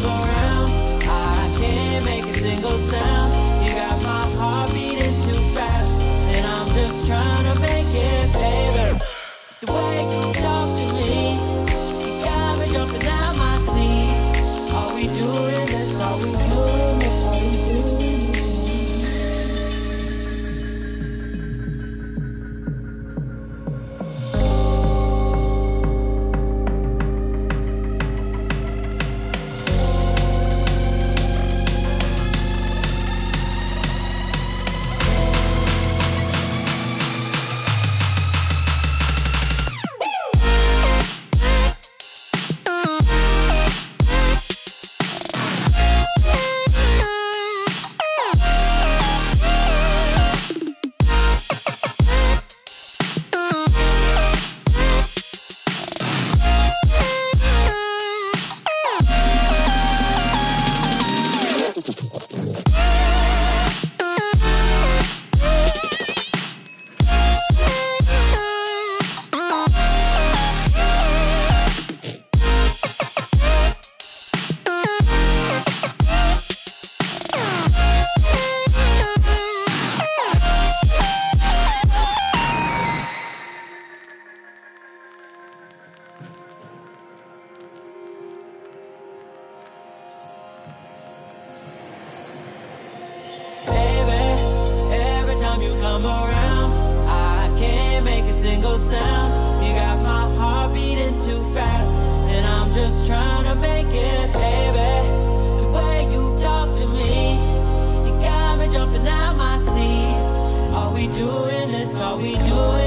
come around. I can't make a single sound. You got my heart beating too fast, and I'm just trying to make it, baby. The way you talk to me, you got me jumping out my seat. All we doing is all we doing is all we around. I can't make a single sound. You got my heart beating too fast, and I'm just trying to make it, baby. The way you talk to me, you got me jumping out my seat. All we doing is all we doing.